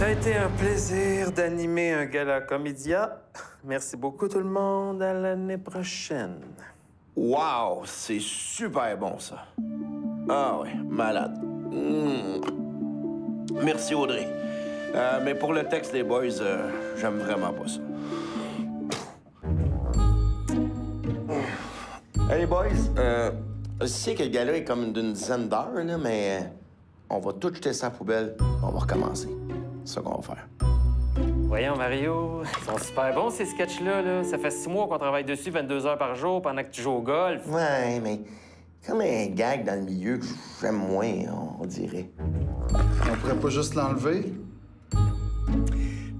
Ça a été un plaisir d'animer un gala Comédia. Merci beaucoup tout le monde. À l'année prochaine. Wow, c'est super bon ça. Ah ouais, malade. Mmh. Merci Audrey. Mais pour le texte des boys, j'aime vraiment pas ça. Hey boys, je sais que le gala est comme d'une dizaine d'heures, mais on va tout jeter ça à la poubelle. On va recommencer. C'est ça qu'on va faire. Voyons, Mario, ils sont super bons, ces sketchs-là. Là. Ça fait 6 mois qu'on travaille dessus 22 heures par jour pendant que tu joues au golf. Ouais, mais comme un gag dans le milieu que j'aime moins, on dirait. On pourrait pas juste l'enlever?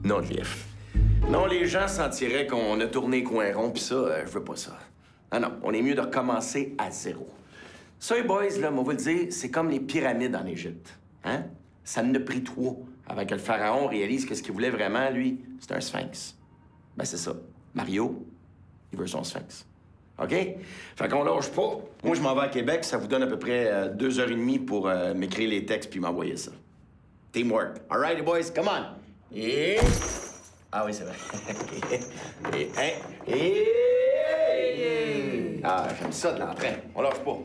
Non, Jeff. Non, les gens sentiraient qu'on a tourné coin rond, pis ça, je veux pas ça. Ah non, on est mieux de recommencer à zéro. Ça, les boys, là, moi, vous le dire, c'est comme les pyramides en Égypte. Hein? Ça ne prit 3 avant que le pharaon réalise que ce qu'il voulait vraiment, lui, c'est un sphinx. Ben, c'est ça. Mario, il veut son sphinx. OK? Fait qu'on lâche pas. Moi, je m'en vais à Québec. Ça vous donne à peu près 2 heures et demie pour m'écrire les textes puis m'envoyer ça. Teamwork. All right, les boys, come on. Et... Ah oui, c'est vrai. Et un... Et... Ah, j'aime ça de l'entraîne. On lâche pas.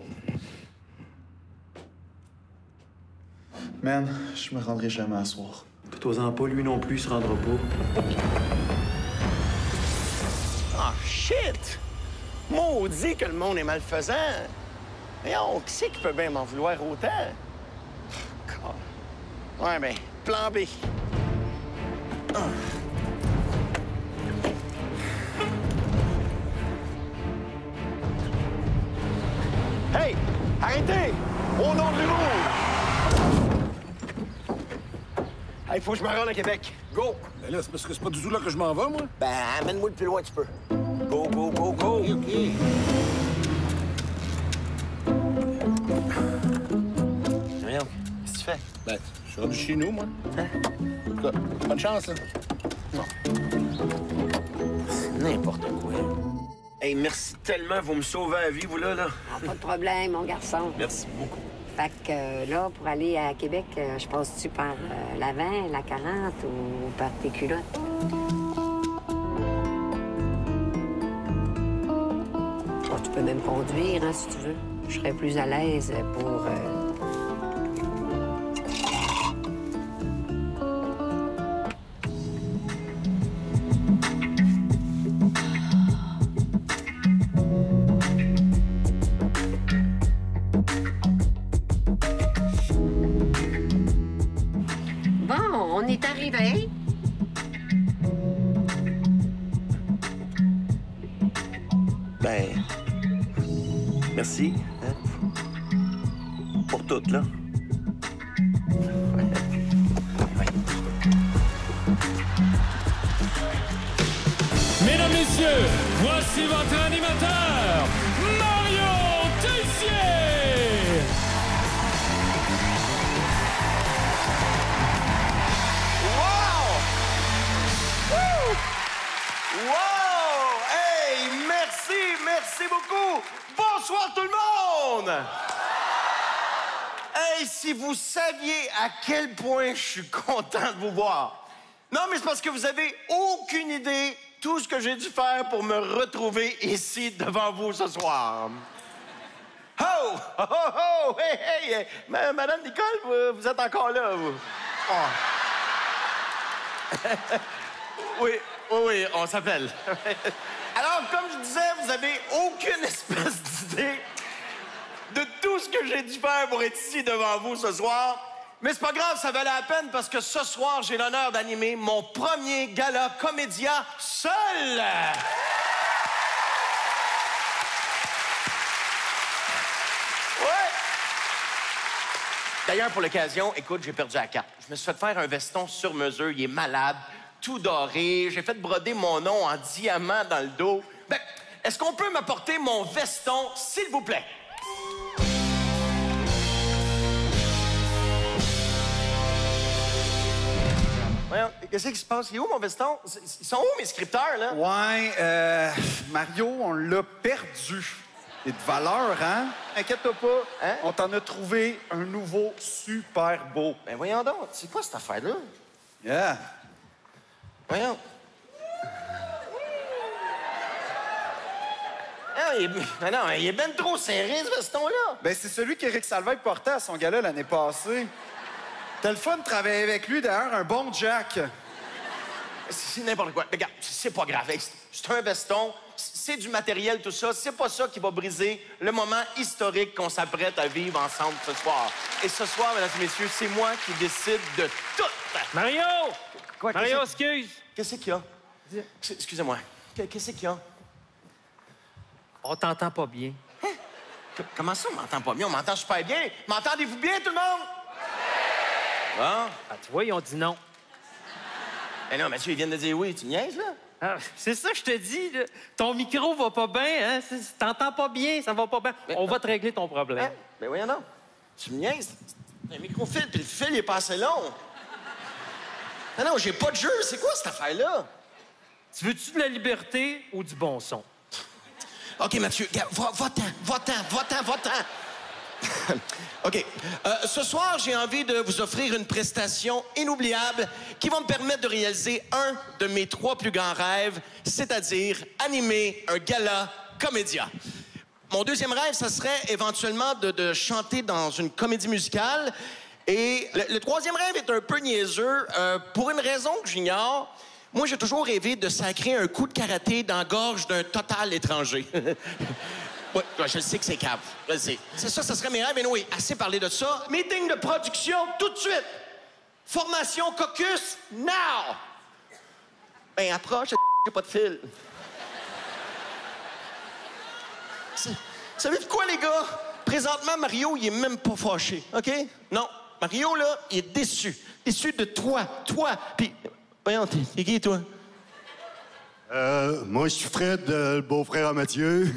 Man, je me rendrai jamais à soir. T'osant pas, lui non plus, il se rendra pas. Ah, oh, shit! Maudit que le monde est malfaisant! Mais on sait qu'il peut bien m'en vouloir autant. Oh, ouais, ben, plan B. Oh. Hey! Arrêtez! Au nom de l'humour! Il faut que je me rende à Québec. Go! Ben là, c'est parce que c'est pas du tout là que je m'en vais, moi. Ben, amène-moi le plus loin que tu peux. Go, go, go, go! OK, OK. Voyons, qu'est-ce que tu fais? Ben, je suis rendu chez nous, moi. Hein? En tout cas, bonne chance, là. Non. C'est n'importe quoi. Hey, merci tellement. Vous me sauvez la vie, vous, là. Ah, pas de problème, mon garçon. Merci beaucoup. Fait que là, pour aller à Québec, je passe-tu par la 20, la 40 ou par tes culottes? Bon, tu peux même conduire, hein, si tu veux. Je serais plus à l'aise pour... Merci, hein? Pour tout, là. Ouais. Mesdames, messieurs, voici votre animateur, Mario Tessier! Wow! Woo! Wow! Hey, merci beaucoup! Bonsoir tout le monde! Hey, si vous saviez à quel point je suis content de vous voir. Non, mais c'est parce que vous avez aucune idée tout ce que j'ai dû faire pour me retrouver ici devant vous ce soir. Oh! Oh, oh, oh! Hey, hey! Madame Nicole, vous êtes encore là, vous? Oh. Oui, oui, oui, on s'appelle. Alors, comme je disais, vous avez aucune espèce d'idée de tout ce que j'ai dû faire pour être ici devant vous ce soir. Mais c'est pas grave, ça valait la peine parce que ce soir, j'ai l'honneur d'animer mon premier gala Comédia seul! Ouais! D'ailleurs, pour l'occasion, écoute, j'ai perdu la carte. Je me suis fait faire un veston sur mesure, il est malade. Tout doré, j'ai fait broder mon nom en diamant dans le dos. Ben, est-ce qu'on peut m'apporter mon veston, s'il vous plaît? Voyons, qu'est-ce qui se passe? Il est où, mon veston? Ils sont où, mes scripteurs, là? Ouais, Mario, on l'a perdu. Il est de valeur, hein? Inquiète-toi pas, hein? On t'en a trouvé un nouveau super beau. Ben voyons donc, c'est quoi cette affaire-là? Yeah. Voyons. Ah, il est ben trop serré, ce veston-là. Ben, c'est celui qu'Éric Salvaille portait à son gala l'année passée. T'as le fun de travailler avec lui, d'ailleurs, un bon Jack. C'est n'importe quoi. Regarde, c'est pas grave. C'est un veston, c'est du matériel, tout ça. C'est pas ça qui va briser le moment historique qu'on s'apprête à vivre ensemble ce soir. Et ce soir, mesdames et messieurs, c'est moi qui décide de tout. Mario! Quoi? Mario, excuse! Qu'est-ce qu'il y a? Excusez-moi. Qu'est-ce qu'il y a? On t'entend pas bien. Hein? Comment ça, on m'entend pas bien? On m'entend super bien. M'entendez-vous bien, tout le monde? Oui! Bon. Ah, tu vois, ils ont dit non. Mais non, Mathieu, ils viennent de dire oui. Tu niaises, là? Ah, c'est ça, je te dis. Là. Ton micro va pas bien. Hein? T'entends pas bien, ça va pas bien. Mais, on va te régler ton problème. Hein? Ben voyons non. Tu me niaises? Le micro-fil, puis le fil, il est pas assez long. Non, non, j'ai pas de jeu. C'est quoi, cette affaire-là? Tu veux-tu de la liberté ou du bon son? OK, Mathieu, va-t'en. OK. Ce soir, j'ai envie de vous offrir une prestation inoubliable qui va me permettre de réaliser un de mes trois plus grands rêves, c'est-à-dire animer un gala comédia. Mon deuxième rêve, ça serait éventuellement de chanter dans une comédie musicale. Et le troisième rêve est un peu niaiseux pour une raison que j'ignore. Moi, j'ai toujours rêvé de sacrer un coup de karaté dans la gorge d'un total étranger. Ouais, je sais que c'est cave. Je le sais. C'est ça, ça serait mes rêves. Mais oui, assez parlé de ça. Meeting de production, tout de suite. Formation caucus, now! Ben, approche, j'ai pas de fil. Savez-vous quoi, les gars? Présentement, Mario, il est même pas fâché, OK? Non, Mario, là, il est déçu. Déçu de toi, puis... Voyons, t'es qui, toi? Moi, je suis Fred, le beau-frère à Mathieu.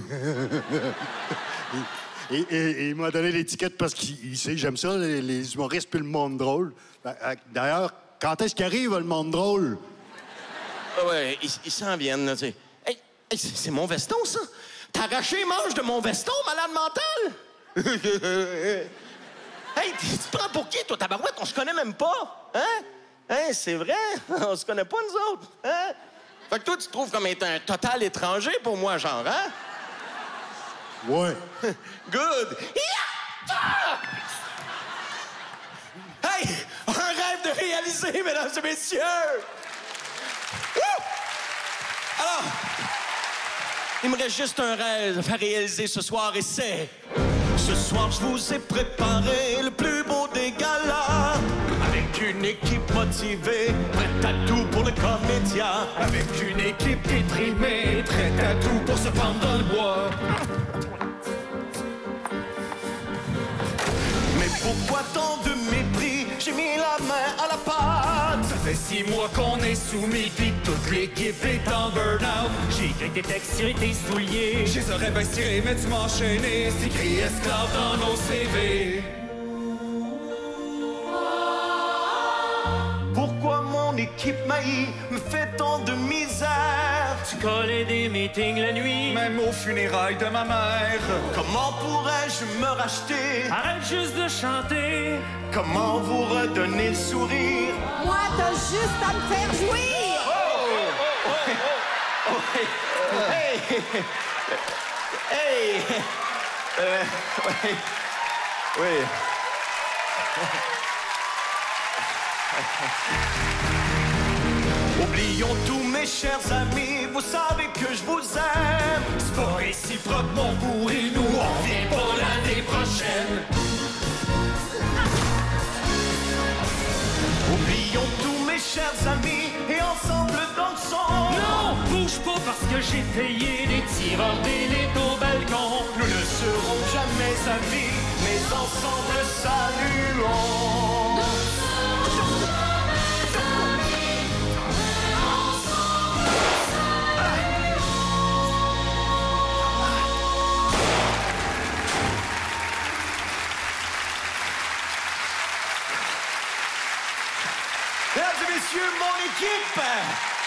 Il m'a donné l'étiquette parce qu'il sait que j'aime ça, les humoristes puis le monde drôle. D'ailleurs, quand est-ce qu'arrive le monde drôle? Ouais, ils s'en viennent, là, tu sais. Hey, c'est mon veston, ça? T'as arraché les manches de mon veston, malade mental? Hey, tu te prends pour qui, toi, tabarouette? On se connaît même pas, hein? Hein, c'est vrai? On se connaît pas, nous autres, hein? Fait que toi, tu te trouves comme étant un total étranger pour moi, genre, hein? Ouais. Good. Yeah! Ah! Hey! Un rêve de réaliser, mesdames et messieurs! Woo! Alors, il me reste juste un rêve à réaliser ce soir, et c'est... Ce soir, je vous ai préparé le plus beau des galas. Une équipe motivée, prête à tout pour le comédia. Avec une équipe déprimée, prête à tout pour se pendre dans le bois. Mais pourquoi tant de mépris? J'ai mis la main à la pâte. Ça fait 6 mois qu'on est soumis, puis toute l'équipe est en burn-out. J'ai des textes tirés, des souliers. J'ai les oreilles bien tirées, mais tu m'enchaînais. C'est écrit esclave dans nos CV. Pourquoi mon équipe maillie me fait tant de misère? Tu collais des meetings la nuit, même aux funérailles de ma mère. Comment pourrais-je me racheter? Arrête juste de chanter. Comment vous redonner le sourire? Moi, t'as juste à me faire jouir. Oh. Hey! Oui. Oublions tous mes chers amis, vous savez que je vous aime. C'est pas réciproque, mon bourri, nous on vient pour l'année prochaine. Oublions tous mes chers amis et ensemble dansons. Non, bouge pas parce que j'ai payé les tireurs des lits au balcon. Nous ne serons jamais amis, mais ensemble saluons. Mesdames et messieurs, mon équipe!